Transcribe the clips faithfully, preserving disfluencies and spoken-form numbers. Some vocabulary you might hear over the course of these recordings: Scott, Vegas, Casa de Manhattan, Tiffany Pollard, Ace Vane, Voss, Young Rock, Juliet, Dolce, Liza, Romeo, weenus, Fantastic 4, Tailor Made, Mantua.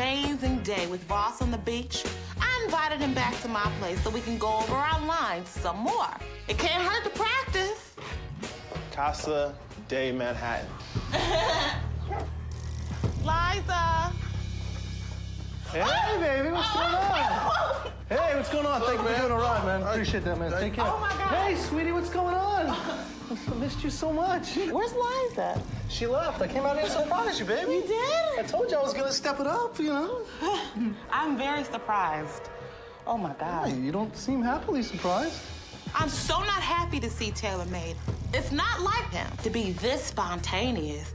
amazing day with Voss on the beach, I invited him back to my place so we can go over our lines some more. It can't hurt to practice. Casa de Manhattan. Liza. Hey, oh, baby, what's going oh, on? Hey, what's going on? Thank you for doing all right, man. Appreciate that, man. Take care. Oh, my God. Hey, sweetie, what's going on? I missed you so much. Where's Liza? She left. I came out here so proud of you, baby. You did? I told you I was going to step it up, you know? I'm very surprised. Oh, my God. Hey, you don't seem happily surprised. I'm so not happy to see Tailor Made. It's not like him to be this spontaneous.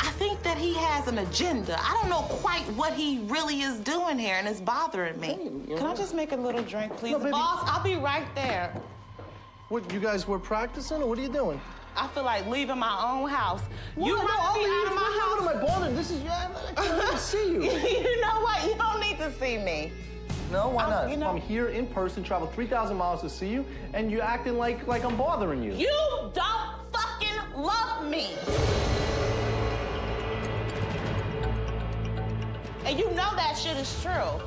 I think that he has an agenda. I don't know quite what he really is doing here, and it's bothering me. Hey, can I just make a little drink, please? No, Boss, I'll be right there. What, you guys were practicing, or what are you doing? I feel like leaving my own house. What? You no, might be out of my house. What am I bothering? This is, I can't even see you. You know what? You don't need to see me. No, why I'm, not? You know, I'm here in person, traveled three thousand miles to see you, and you're acting like, like I'm bothering you. You don't fucking love me. And you know that shit is true.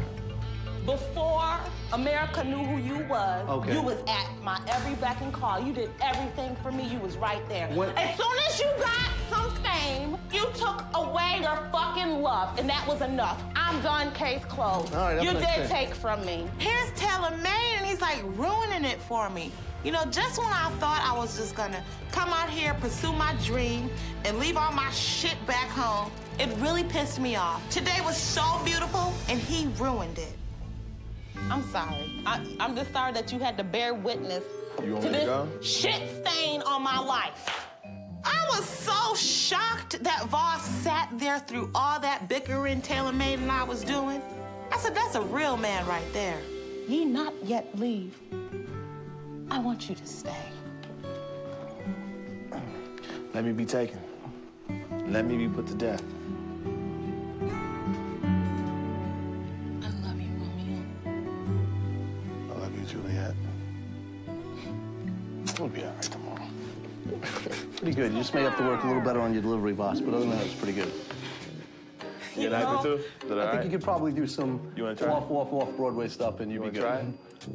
Before America knew who you was, okay. You was at my every beck and call. You did everything for me. You was right there. What? As soon as you got some fame, you took away your fucking love, and that was enough. I'm done, case closed. All right, you did take from me. Here's Tailor Made, and he's like ruining it for me. You know, just when I thought I was just gonna come out here, pursue my dream, and leave all my shit back home, it really pissed me off. Today was so beautiful, and he ruined it. I'm sorry. I, I'm just sorry that you had to bear witness you want to this to go? shit stain on my life. I was so shocked that Voss sat there through all that bickering Tailor Made and I was doing. I said, that's a real man right there. Ye not yet leave. I want you to stay. Let me be taken. Let me be put to death. I love you, Romeo. I love you, Juliet. We'll be all right tomorrow. Pretty good. You just may have to work a little better on your delivery, boss, but other than that, it's pretty good. You, you know, too? I right? think you could probably do some off, off, off Broadway stuff, and you'd you be good. Try?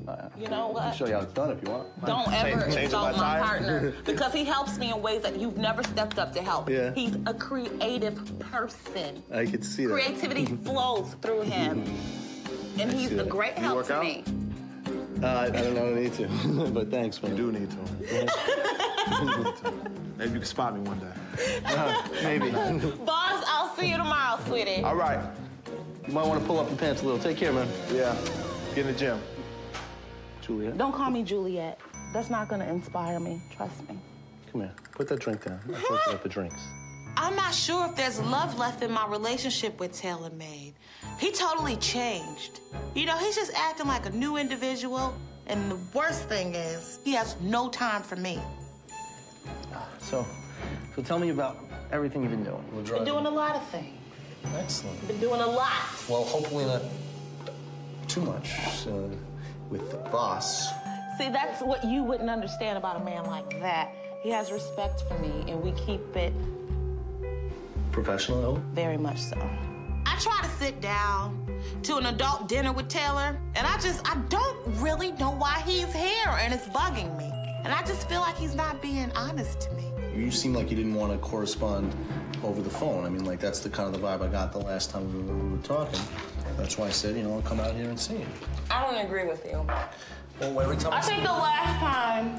Uh, you know what? I'll show you how it's done if you want. Don't ever insult my partner because he helps me in ways that you've never stepped up to help. Yeah. He's a creative person. I could see that. Creativity flows through him, and I he's a great help to out? me. Uh, I, I don't know, I need to, but thanks, man. You do need to. Maybe you can spot me one day. Uh, maybe. Boss, I'll see you tomorrow, sweetie. All right. You might want to pull up your pants a little. Take care, man. Yeah. Get in the gym. Juliet. Don't call me Juliet. That's not going to inspire me. Trust me. Come here. Put that drink down. I told you about the drinks. I'm not sure if there's love left in my relationship with Tailor Made. He totally changed. You know, he's just acting like a new individual. And the worst thing is, he has no time for me. So, so tell me about everything you've been doing. We've been doing a lot of things. Excellent. Been doing a lot. Well, hopefully not too much uh, with the boss. See, that's what you wouldn't understand about a man like that. He has respect for me, and we keep it... professional, though? Very much so. I try to sit down to an adult dinner with Taylor, and I just, I don't really know why he's here, and it's bugging me. And I just feel like he's not being honest to me. You seem like you didn't want to correspond over the phone. I mean, like, that's the kind of the vibe I got the last time we were, we were talking. That's why I said, you know, I'll come out here and see you. I don't agree with you. Well, every time I think the last time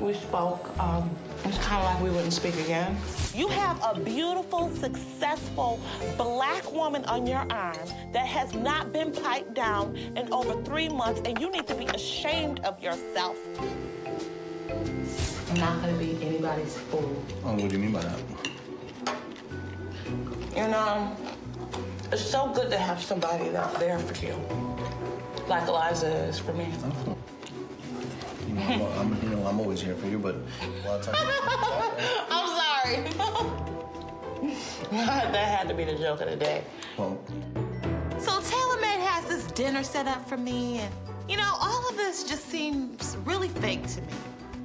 we spoke, um, it was kind of like we wouldn't speak again. You have a beautiful, successful black woman on your arm that has not been piped down in over three months, and you need to be ashamed of yourself. I'm not gonna be anybody's fool. Oh, what do you mean by that? You know, it's so good to have somebody out there for you, like Liza is for me. Oh. You know, I'm, you know, I'm always here for you, but a lot of times. I'm sorry. That had to be the joke of the day. Well. So Tailor Made has this dinner set up for me, and you know, all of this just seems really fake to me.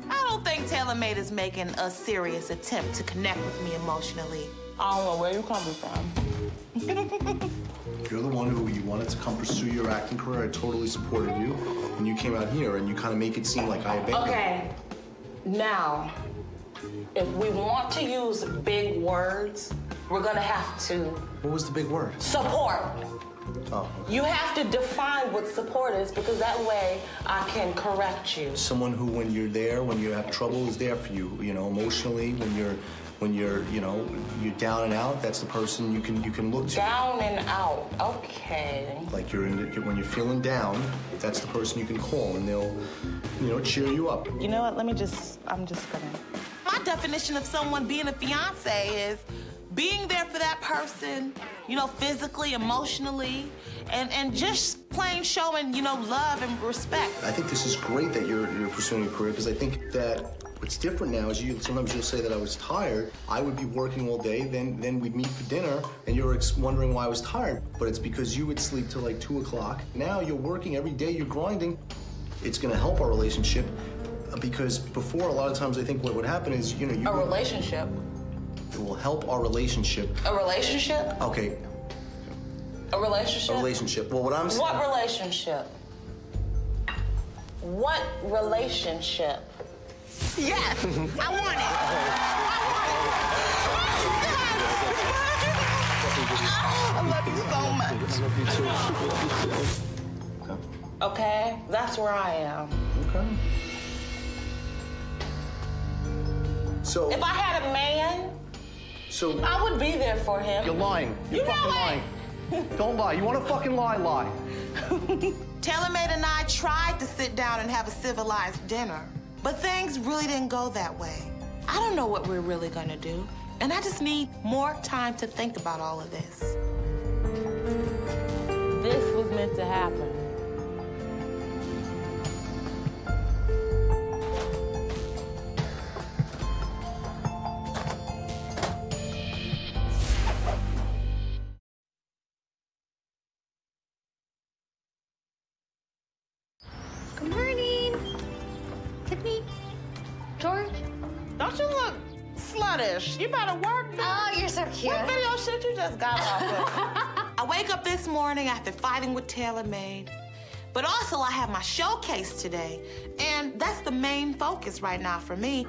I don't think Tailor Made is making a serious attempt to connect with me emotionally. I don't know where you're coming from. You're the one who you wanted to come pursue your acting career. I totally supported you. And you came out here and you kind of make it seem like I abandoned you. Okay. Now, if we want to use big words, we're going to have to... What was the big word? Support. Oh, okay. You have to define what support is, because that way I can correct you. Someone who, when you're there, when you have trouble, is there for you, you know, emotionally, when you're, when you're, you know, you're down and out, that's the person you can, you can look to. Down and out, okay. Like you're in, the, when you're feeling down, that's the person you can call, and they'll, you know, cheer you up. You know what, let me just, I'm just gonna. My definition of someone being a fiance is being there for that person, you know, physically, emotionally, and, and just plain showing, you know, love and respect. I think this is great that you're, you're pursuing your career, because I think that what's different now is you, sometimes you'll say that I was tired, I would be working all day, then, then we'd meet for dinner, and you're ex wondering why I was tired, but it's because you would sleep till like two o'clock. Now you're working every day, you're grinding. It's gonna help our relationship, because before, a lot of times I think what would happen is, you know, you- A would, relationship? It will help our relationship. A relationship? Okay. A relationship? A relationship. Well, what I'm saying... What relationship? What relationship? Yes! I want it! I want it! I love you so much. I love you too. Okay. Okay? That's where I am. Okay. So... If I had a man... So I would be there for him. You're lying. You're you fucking lying. Don't lie. You want to fucking lie, lie. Tailor Made and I tried to sit down and have a civilized dinner, but things really didn't go that way. I don't know what we're really going to do, and I just need more time to think about all of this. This was meant to happen. You better work, dude. Oh, you're so cute. What video shit you just got off of? I wake up this morning after fighting with Tailor Made, but also I have my showcase today, and that's the main focus right now for me.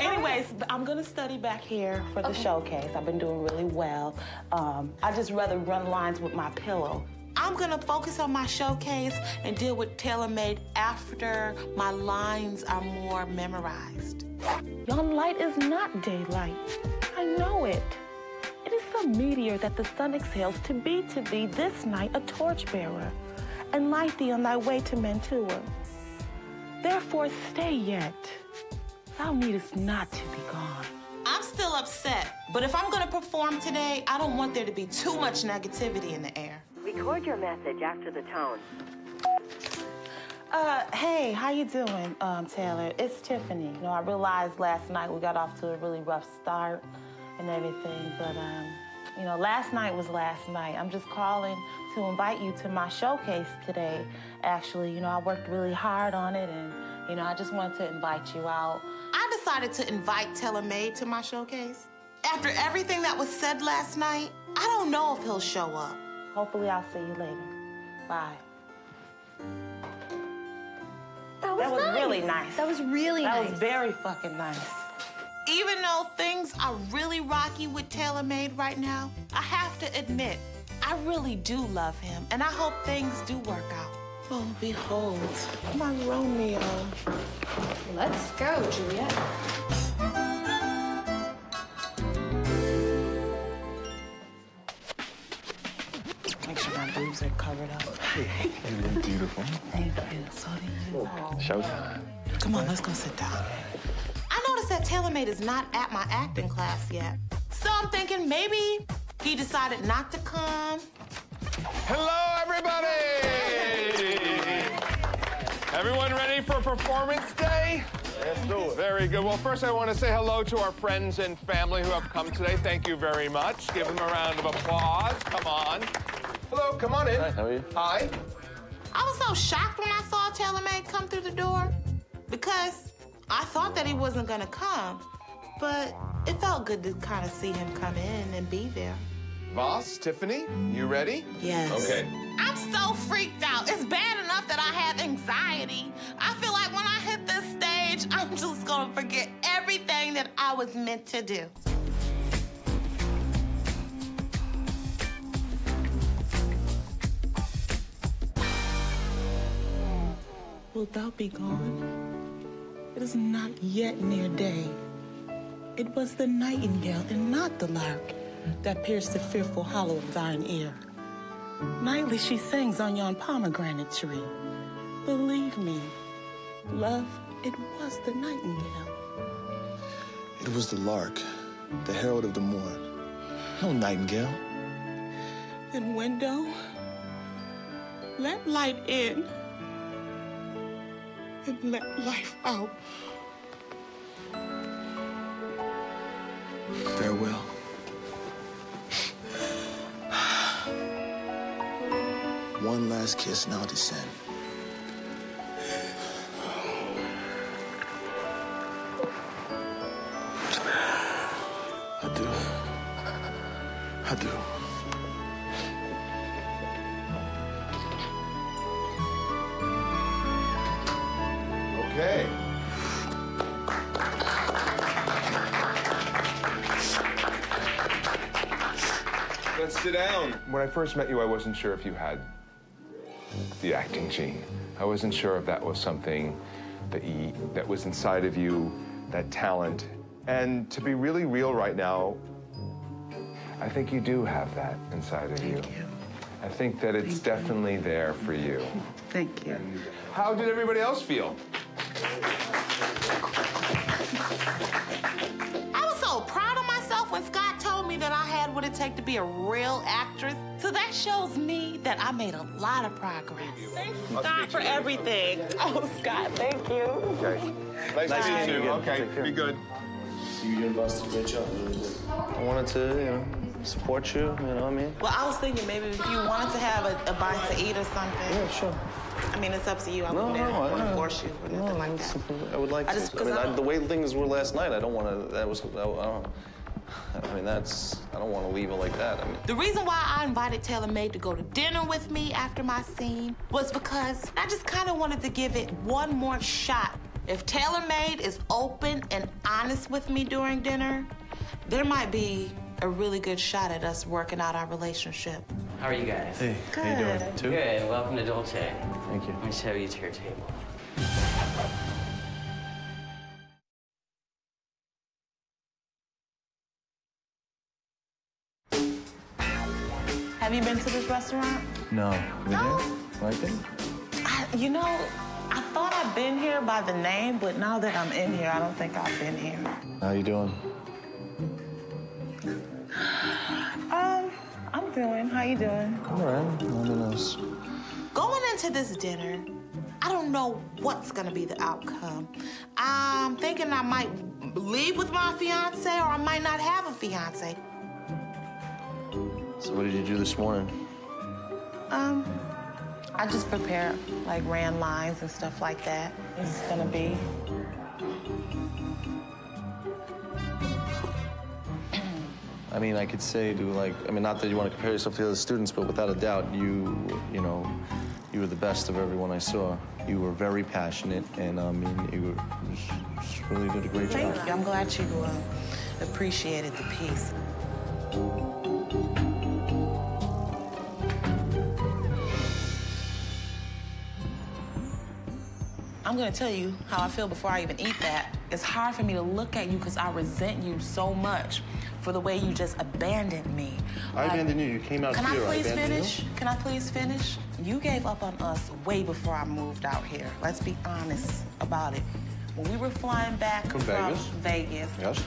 Anyways, right. I'm gonna study back here for the okay. showcase. I've been doing really well. Um, I just rather run lines with my pillow. I'm gonna focus on my showcase and deal with Tailor Made after my lines are more memorized. Young light is not daylight. I know it. It is some meteor that the sun exhales to be to thee this night a torchbearer, and light thee on thy way to Mantua. Therefore stay yet. Thou needest not to be gone. I'm still upset, but if I'm gonna perform today, I don't want there to be too much negativity in the air. Record your message after the tone. Uh, hey, how you doing, um, Taylor? It's Tiffany. You know, I realized last night we got off to a really rough start and everything, but, um, you know, last night was last night. I'm just calling to invite you to my showcase today, actually. You know, I worked really hard on it, and, you know, I just wanted to invite you out. I decided to invite Tailor Made to my showcase. After everything that was said last night, I don't know if he'll show up. Hopefully, I'll see you later. Bye. That was, that was nice. really nice. That was really that nice. That was very fucking nice. Even though things are really rocky with Tailor Made right now, I have to admit, I really do love him, and I hope things do work out. Oh, behold, my Romeo. Let's go, Juliet. Make sure my boobs are covered up. You look beautiful. Thank you. So do you. Showtime. Come on, let's go sit down. I noticed that Tailor Made is not at my acting class yet. So I'm thinking maybe he decided not to come. Hello, everybody! Everyone ready for performance day? Let's do it. Very good. Well, first I want to say hello to our friends and family who have come today. Thank you very much. Give them a round of applause. Come on. Hello, come on in. Hi, how are you? Hi. I was so shocked when I saw Tailor Made come through the door because I thought that he wasn't gonna come, but it felt good to kind of see him come in and be there. Voss, Tiffany, you ready? Yes. Okay. I'm so freaked out. It's bad enough that I have anxiety. I feel like when I hit this stage, I'm just gonna forget everything that I was meant to do. Wilt thou be gone? It is not yet near day. It was the nightingale and not the lark that pierced the fearful hollow of thine ear. Nightly she sings on yon pomegranate tree. Believe me, love, it was the nightingale. It was the lark, the herald of the morn. No nightingale. Then window, let light in and let life out. Farewell. One last kiss now descend. Adieu. Adieu. Okay. Let's sit down. When I first met you, I wasn't sure if you had the acting gene. I wasn't sure if that was something that you, that was inside of you, that talent. And to be really real right now, I think you do have that inside of you. Thank you. I think that it's Thank definitely you. there for you. Thank you. And how did everybody else feel? I was so proud of myself when Scott told me that I had what it takes to be a real actress. So that shows me that I made a lot of progress. Thanks, Scott, for everything. Oh, Scott, thank you. Okay. Nice Bye. to meet you. Okay, be good. You didn't bust a bitch up. I wanted to, you know, support you, you know what I mean? Well, I was thinking maybe if you wanted to have a, a bite to eat or something. Yeah, sure. I mean, it's up to you. I no, wouldn't no, want to force you or nothing no, like that. I would like I just, to. I mean, I I, the way things were last night, I don't want to, that was, I, I don't I mean, that's, I don't want to leave it like that. I mean. The reason why I invited Tailor Made to go to dinner with me after my scene was because I just kind of wanted to give it one more shot. If Tailor Made is open and honest with me during dinner, there might be a really good shot at us working out our relationship. How are you guys? Hey, good. How you doing? Too? Good, welcome to Dolce. Thank you. Let me show you to your table. Have you been to this restaurant? No. No? Like it? I, you know, I thought I'd been here by the name, but now that I'm in here, I don't think I've been here. How you doing? Um, I'm doing. How you doing? All right. Nothing else. Going into this dinner, I don't know what's gonna be the outcome. I'm thinking I might leave with my fiance, or I might not have a fiance. So what did you do this morning? Um, I just prepared, like, ran lines and stuff like that. It's gonna be. I mean, I could say to, like, I mean, not that you want to compare yourself to the other students, but without a doubt, you, you know, you were the best of everyone I saw. You were very passionate, and, I mean, you, were, you just really did a great Thank job. Thank you. I'm glad you uh, appreciated the piece. I'm gonna tell you how I feel before I even eat that. It's hard for me to look at you because I resent you so much for the way you just abandoned me. I like, abandoned you, you came out can here, I please I finish? You? Can I please finish? You gave up on us way before I moved out here. Let's be honest about it. When we were flying back from, from Vegas. Vegas. Yes.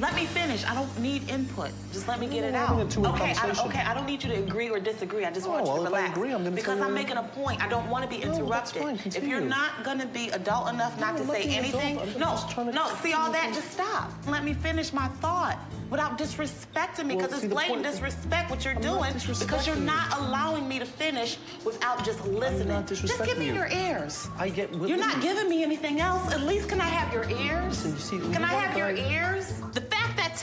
Let me finish. I don't need input. Just let me get it out. Okay, I, okay. I don't need you to agree or disagree. I just oh, want you well, to relax. If I agree, I'm gonna because I'm making a point. I don't want to be interrupted. No, if you're not gonna be adult enough not no, to say anything, no, no. See all that? Just stop. Let me finish my thought without disrespecting me, because well, it's blatant disrespect what you're I'm doing because you're not allowing me to finish without just listening. Not just give me you. your ears. I get. You're not you. giving me anything else. At least can I have your ears? Listen, you see, can I have your ears? The fact that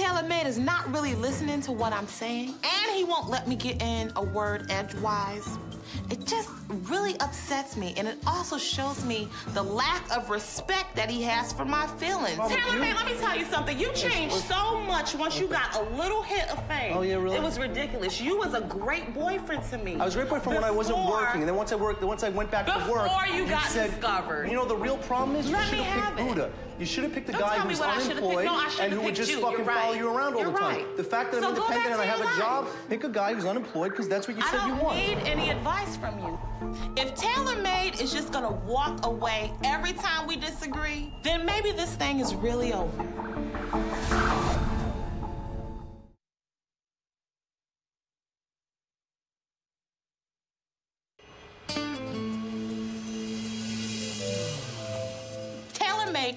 man is not really listening to what I'm saying, and he won't let me get in a word edgewise. It just really upsets me, and it also shows me the lack of respect that he has for my feelings. Oh, Tailor Made, let me tell you something. You changed so much once you got a little hit of fame. Oh, yeah, really? It was ridiculous. You was a great boyfriend to me. I was a great boyfriend before, when I wasn't working, and then once I worked, once I went back to work, before you got said, discovered. You know, the real problem is you should have picked Buddha. You should have picked a guy who's unemployed and who would just fucking follow you around all the time. The fact that I'm independent and I have a job, pick a guy who's unemployed because that's what you said you want. I don't need any advice from you. If Tailor Made is just gonna walk away every time we disagree, then maybe this thing is really over.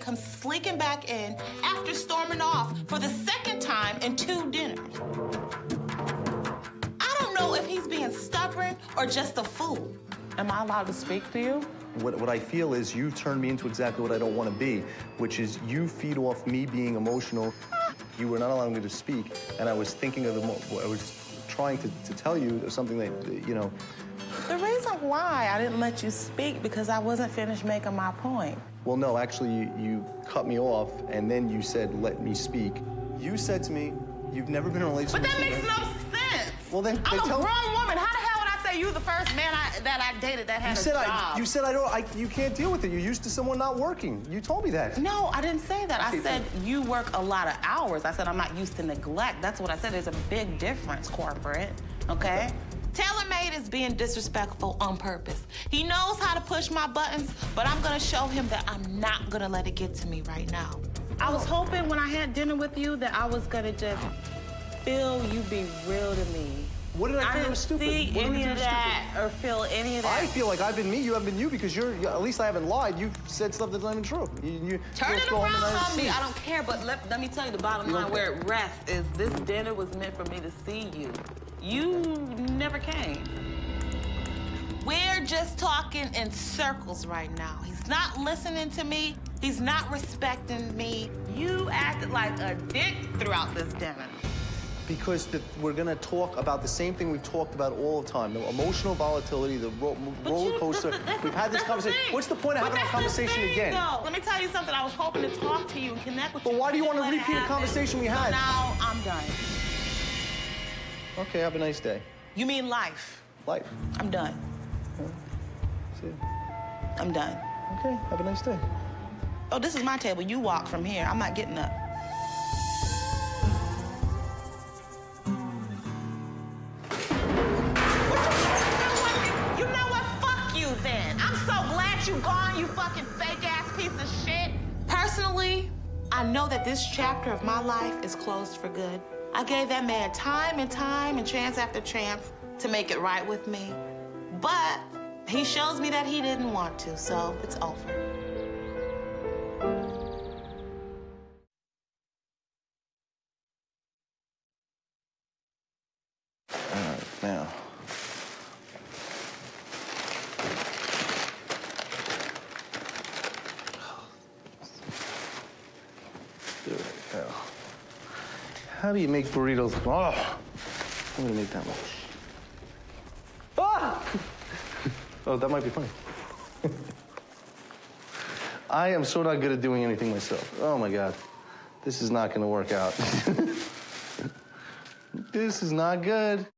Comes slinking back in after storming off for the second time in two dinners. I don't know if he's being stubborn or just a fool. Am I allowed to speak to you? What, what I feel is you turned me into exactly what I don't want to be, which is you feed off me being emotional. You were not allowing me to speak, and I was thinking of the mo I was trying to, to tell you something that, you know. The reason why I didn't let you speak because I wasn't finished making my point. Well, no, actually, you, you cut me off, and then you said, let me speak. You said to me, you've never been in a relationship. But that makes no sense. Well, then I'm a grown woman. How the hell would I say you the first man I, that I dated that had a job? You said I don't. I, you can't deal with it. You're used to someone not working. You told me that. No, I didn't say that. I said you work a lot of hours. I said I'm not used to neglect. That's what I said. There's a big difference, corporate. Okay. Okay. Tailor Made is being disrespectful on purpose. He knows how to push my buttons, but I'm gonna show him that I'm not gonna let it get to me right now. I was hoping when I had dinner with you that I was gonna just feel you be real to me. What did I, I do didn't stupid? see what any of that stupid? or feel any of that. I feel like I've been me, you haven't been you, because you're, at least I haven't lied. You've said stuff that's not even true. You, you, Turn it around on me, I don't care, but let, let me tell you the bottom line where it rests is this dinner was meant for me to see you. You never came. We're just talking in circles right now. He's not listening to me. He's not respecting me. You acted like a dick throughout this dinner. Because the, we're gonna talk about the same thing we've talked about all the time, the emotional volatility, the ro but roller you, coaster. That's, that's, we've had this conversation. What's the point of but having a conversation thing, again? Though. Let me tell you something. I was hoping to talk to you and connect with but you. But why do you want to repeat a conversation we had? So now I'm done. Okay, have a nice day. You mean life? Life. I'm done. Okay. See you. I'm done. Okay, have a nice day. Oh, this is my table. You walk from here. I'm not getting up. You know what? Fuck you then. I'm so glad you gone, you fucking fake-ass piece of shit. Personally, I know that this chapter of my life is closed for good. I gave that man time and time and chance after chance to make it right with me. But he shows me that he didn't want to, so it's over. All right, now. Do it now. How do you make burritos? Oh, I'm gonna make that one. Ah! Oh, that might be funny. I am so not good at doing anything myself. Oh my God, this is not gonna work out. This is not good.